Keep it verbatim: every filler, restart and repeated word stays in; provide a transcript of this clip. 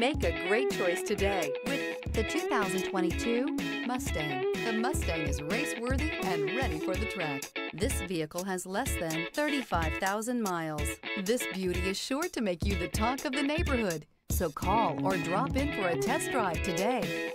Make a great choice today with the two thousand twenty-two Mustang. The Mustang is race-worthy and ready for the track. This vehicle has less than thirty-five thousand miles. This beauty is sure to make you the talk of the neighborhood. So call or drop in for a test drive today.